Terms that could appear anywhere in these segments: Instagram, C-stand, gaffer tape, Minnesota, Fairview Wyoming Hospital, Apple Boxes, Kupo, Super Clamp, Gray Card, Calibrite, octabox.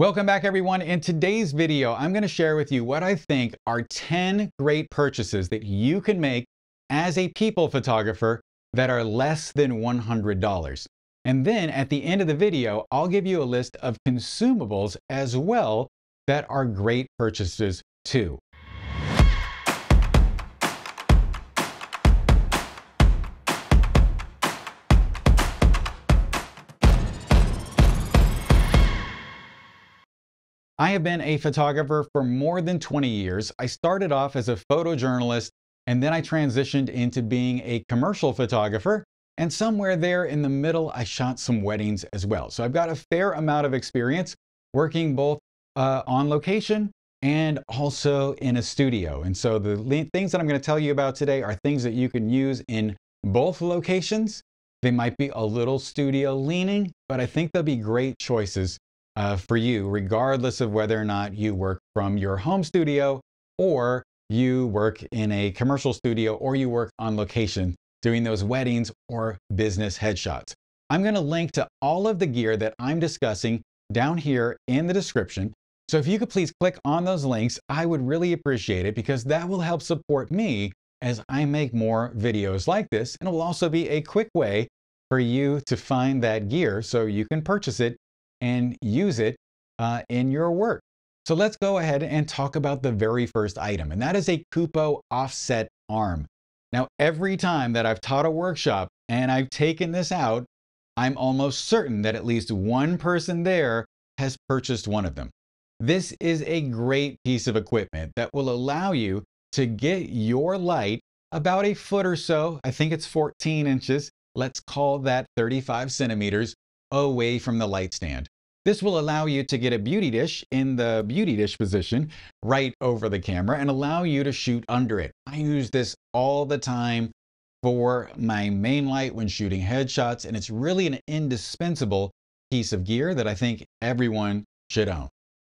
Welcome back, everyone. In today's video, I'm going to share with you what I think are 10 great purchases that you can make as a people photographer that are less than $100. And then at the end of the video, I'll give you a list of consumables as well that are great purchases too. I have been a photographer for more than 20 years. I started off as a photojournalist, and then I transitioned into being a commercial photographer. And somewhere there in the middle, I shot some weddings as well. So I've got a fair amount of experience working both on location and also in a studio. And so the things that I'm going to tell you about today are things that you can use in both locations. They might be a little studio leaning, but I think they'll be great choices for you, regardless of whether or not you work from your home studio or you work in a commercial studio or you work on location doing those weddings or business headshots. I'm going to link to all of the gear that I'm discussing down here in the description. So if you could please click on those links, I would really appreciate it because that will help support me as I make more videos like this. And it will also be a quick way for you to find that gear so you can purchase it and use it in your work. So let's go ahead and talk about the very first item, and that is a Kupo offset arm. Now, every time that I've taught a workshop and I've taken this out, I'm almost certain that at least one person there has purchased one of them. This is a great piece of equipment that will allow you to get your light about a foot or so, I think it's 14 inches, let's call that 35 centimeters, away from the light stand. This will allow you to get a beauty dish in the beauty dish position right over the camera and allow you to shoot under it. I use this all the time for my main light when shooting headshots, and it's really an indispensable piece of gear that I think everyone should own.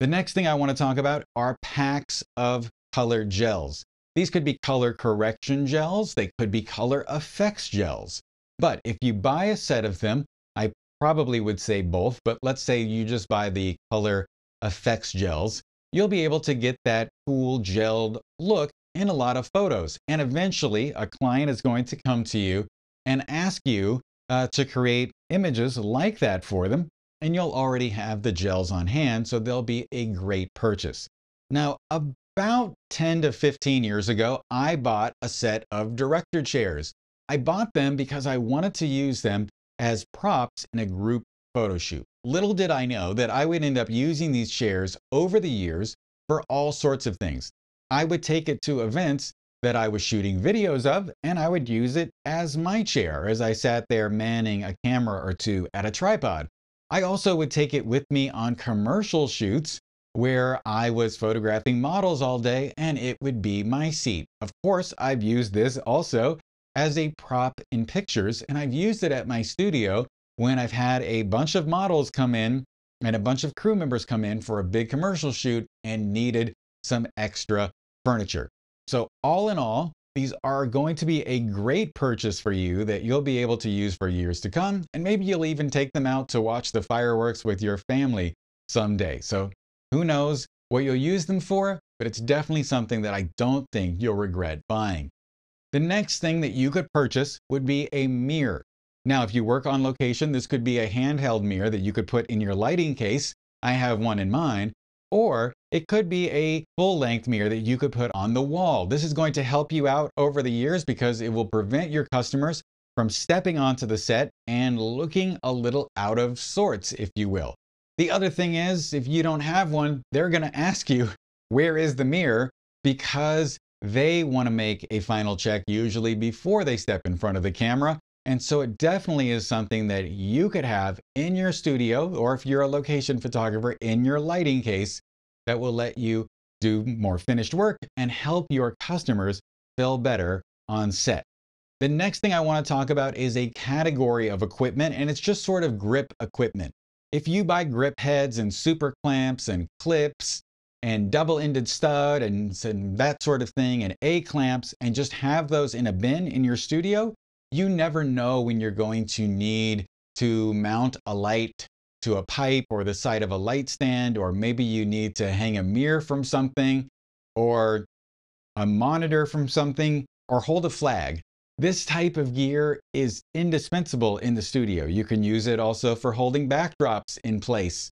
The next thing I want to talk about are packs of color gels. These could be color correction gels, they could be color effects gels. But if you buy a set of them, I probably would say both, but let's say you just buy the color effects gels, you'll be able to get that cool gelled look in a lot of photos. And eventually a client is going to come to you and ask you to create images like that for them, and you'll already have the gels on hand, so they'll be a great purchase. Now, about 10 to 15 years ago, I bought a set of director chairs. I bought them because I wanted to use them as props in a group photo shoot. Little did I know that I would end up using these chairs over the years for all sorts of things. I would take it to events that I was shooting videos of, and I would use it as my chair as I sat there manning a camera or two at a tripod. I also would take it with me on commercial shoots where I was photographing models all day, and it would be my seat. Of course, I've used this also as a prop in pictures, and I've used it at my studio when I've had a bunch of models come in and a bunch of crew members come in for a big commercial shoot and needed some extra furniture. So all in all, these are going to be a great purchase for you that you'll be able to use for years to come, and maybe you'll even take them out to watch the fireworks with your family someday. So who knows what you'll use them for, but it's definitely something that I don't think you'll regret buying. The next thing that you could purchase would be a mirror. Now, if you work on location, this could be a handheld mirror that you could put in your lighting case. I have one in mine. Or it could be a full-length mirror that you could put on the wall. This is going to help you out over the years because it will prevent your customers from stepping onto the set and looking a little out of sorts, if you will. The other thing is, if you don't have one, they're going to ask you, where is the mirror? Because they want to make a final check usually before they step in front of the camera. And so it definitely is something that you could have in your studio, or if you're a location photographer, in your lighting case, that will let you do more finished work and help your customers feel better on set. The next thing I want to talk about is a category of equipment, and it's just sort of grip equipment. If you buy grip heads and super clamps and clips and double-ended stud and that sort of thing, and A-clamps, and just have those in a bin in your studio, you never know when you're going to need to mount a light to a pipe or the side of a light stand, or maybe you need to hang a mirror from something or a monitor from something or hold a flag. This type of gear is indispensable in the studio. You can use it also for holding backdrops in place,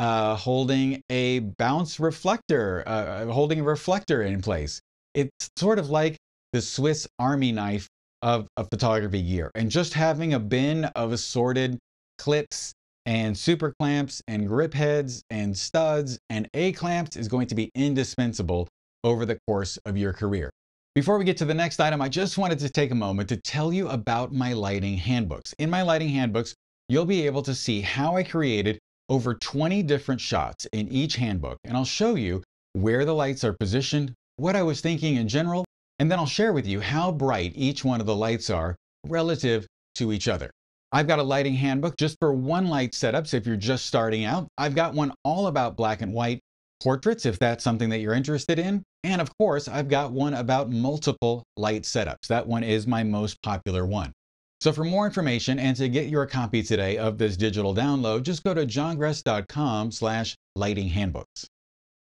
holding a bounce reflector, holding a reflector in place. It's sort of like the Swiss Army knife of photography gear. And just having a bin of assorted clips and super clamps and grip heads and studs and A-clamps is going to be indispensable over the course of your career. Before we get to the next item, I just wanted to take a moment to tell you about my lighting handbooks. In my lighting handbooks, you'll be able to see how I created over 20 different shots in each handbook, and I'll show you where the lights are positioned, what I was thinking in general, and then I'll share with you how bright each one of the lights are relative to each other. I've got a lighting handbook just for one light setup, so if you're just starting out, I've got one all about black and white portraits, if that's something that you're interested in. And of course, I've got one about multiple light setups. That one is my most popular one. So for more information and to get your copy today of this digital download, just go to johngress.com/lightinghandbooks.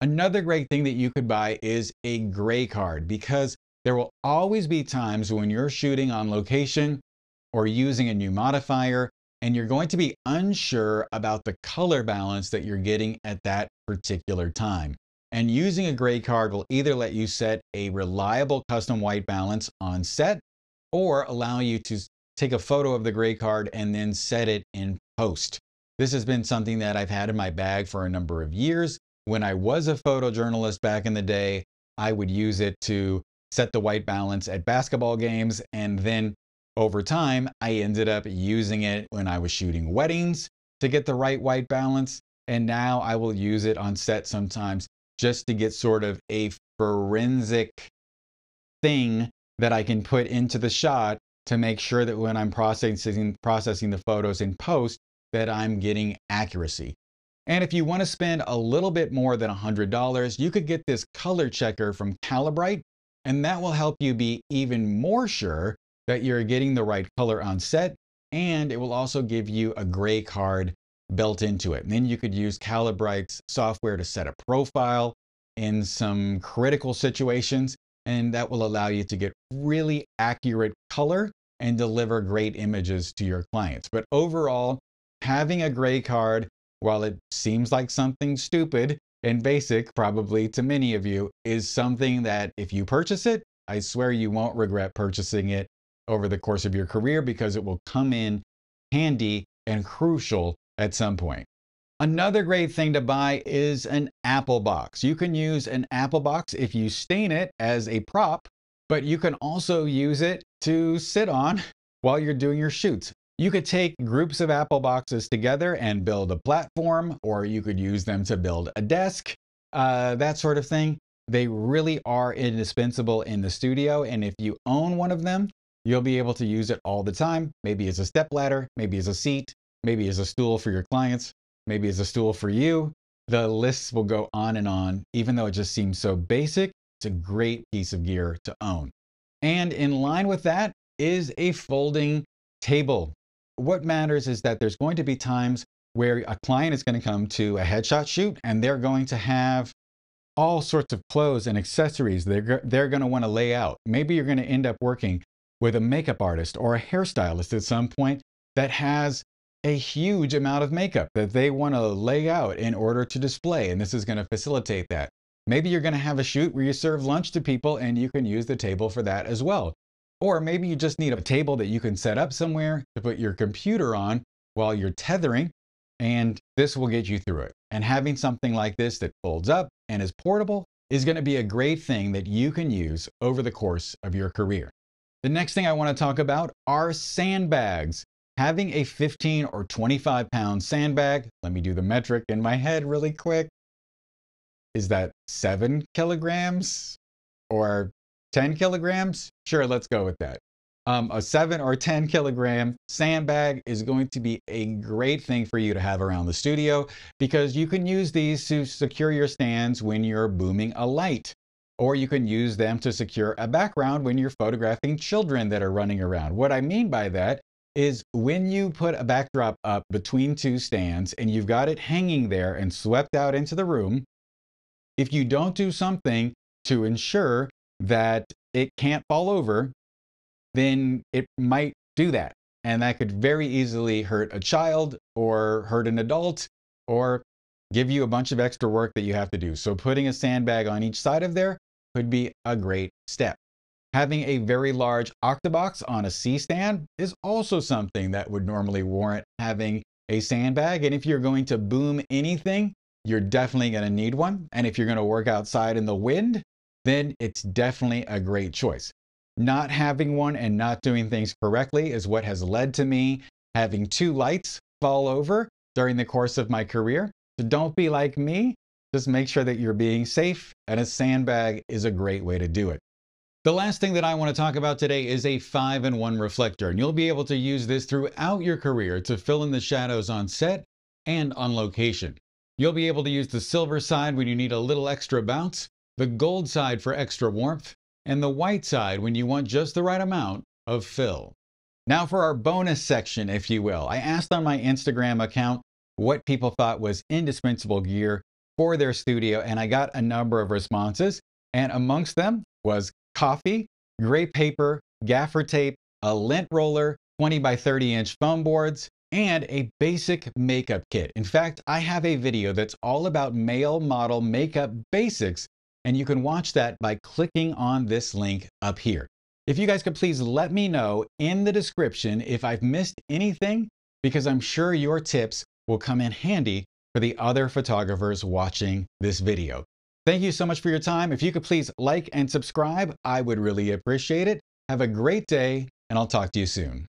Another great thing that you could buy is a gray card, because there will always be times when you're shooting on location or using a new modifier, and you're going to be unsure about the color balance that you're getting at that particular time. And using a gray card will either let you set a reliable custom white balance on set, or allow you to take a photo of the gray card and then set it in post. This has been something that I've had in my bag for a number of years. When I was a photojournalist back in the day, I would use it to set the white balance at basketball games, and then over time, I ended up using it when I was shooting weddings to get the right white balance, and now I will use it on set sometimes, just to get sort of a forensic thing that I can put into the shot to make sure that when I'm processing the photos in post, that I'm getting accuracy. And if you want to spend a little bit more than $100, you could get this color checker from Calibrite, and that will help you be even more sure that you're getting the right color on set, and it will also give you a gray card built into it. And then you could use Calibrite's software to set a profile in some critical situations, and that will allow you to get really accurate color and deliver great images to your clients. But overall, having a gray card, while it seems like something stupid and basic probably to many of you, is something that if you purchase it, I swear you won't regret purchasing it over the course of your career, because it will come in handy and crucial at some point. Another great thing to buy is an Apple box. You can use an Apple box if you stain it as a prop, but you can also use it to sit on while you're doing your shoots. You could take groups of Apple boxes together and build a platform, or you could use them to build a desk, that sort of thing. They really are indispensable in the studio, and if you own one of them, you'll be able to use it all the time. Maybe as a stepladder, maybe as a seat, maybe as a stool for your clients, maybe as a stool for you. The lists will go on and on. Even though it just seems so basic, it's a great piece of gear to own. And in line with that is a folding table. What matters is that there's going to be times where a client is going to come to a headshot shoot, and they're going to have all sorts of clothes and accessories they're going to want to lay out. Maybe you're going to end up working with a makeup artist or a hairstylist at some point that has a huge amount of makeup that they want to lay out in order to display, and this is going to facilitate that. Maybe you're going to have a shoot where you serve lunch to people, and you can use the table for that as well. Or maybe you just need a table that you can set up somewhere to put your computer on while you're tethering, and this will get you through it. And having something like this that folds up and is portable is going to be a great thing that you can use over the course of your career. The next thing I want to talk about are sandbags. Having a 15 or 25 pound sandbag, let me do the metric in my head really quick. Is that 7 kilograms or 10 kilograms? Sure, let's go with that. A 7 or 10 kilogram sandbag is going to be a great thing for you to have around the studio, because you can use these to secure your stands when you're booming a light, or you can use them to secure a background when you're photographing children that are running around. What I mean by that is when you put a backdrop up between two stands and you've got it hanging there and swept out into the room, if you don't do something to ensure that it can't fall over, then it might do that. And that could very easily hurt a child or hurt an adult or give you a bunch of extra work that you have to do. So putting a sandbag on each side of there could be a great step. Having a very large octabox on a C-stand is also something that would normally warrant having a sandbag. And if you're going to boom anything, you're definitely going to need one. And if you're going to work outside in the wind, then it's definitely a great choice. Not having one and not doing things correctly is what has led to me having two lights fall over during the course of my career. So don't be like me. Just make sure that you're being safe, and a sandbag is a great way to do it. The last thing that I want to talk about today is a 5-in-1 reflector, and you'll be able to use this throughout your career to fill in the shadows on set and on location. You'll be able to use the silver side when you need a little extra bounce, the gold side for extra warmth, and the white side when you want just the right amount of fill. Now for our bonus section, if you will. I asked on my Instagram account what people thought was indispensable gear for their studio, and I got a number of responses, and amongst them was coffee, gray paper, gaffer tape, a lint roller, 20 by 30 inch foam boards, and a basic makeup kit. In fact, I have a video that's all about male model makeup basics, and you can watch that by clicking on this link up here. If you guys could please let me know in the description if I've missed anything, because I'm sure your tips will come in handy for the other photographers watching this video. Thank you so much for your time. If you could please like and subscribe, I would really appreciate it. Have a great day, and I'll talk to you soon.